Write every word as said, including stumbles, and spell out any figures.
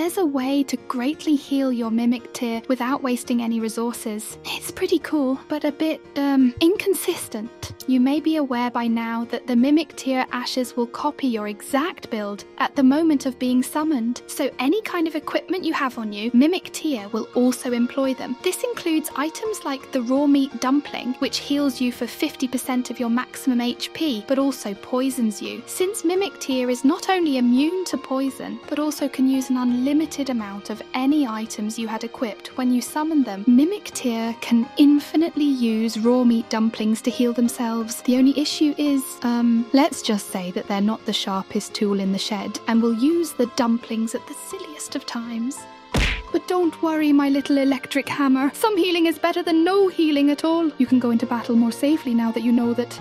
There's a way to greatly heal your Mimic Tear without wasting any resources. It's pretty cool, but a bit, um, inconsistent. You may be aware by now that the Mimic Tear Ashes will copy your exact build at the moment of being summoned, so any kind of equipment you have on you, Mimic Tear will also employ them. This includes items like the Raw Meat Dumpling, which heals you for fifty percent of your maximum H P, but also poisons you. Since Mimic Tear is not only immune to poison, but also can use an unlimited amount of any items you had equipped when you summon them, Mimic Tear can infinitely use Raw Meat Dumplings to heal themselves. The only issue is, um, let's just say that they're not the sharpest tool in the shed, and will use the dumplings at the silliest of times. But don't worry, my little electric hammer. Some healing is better than no healing at all. You can go into battle more safely now that you know that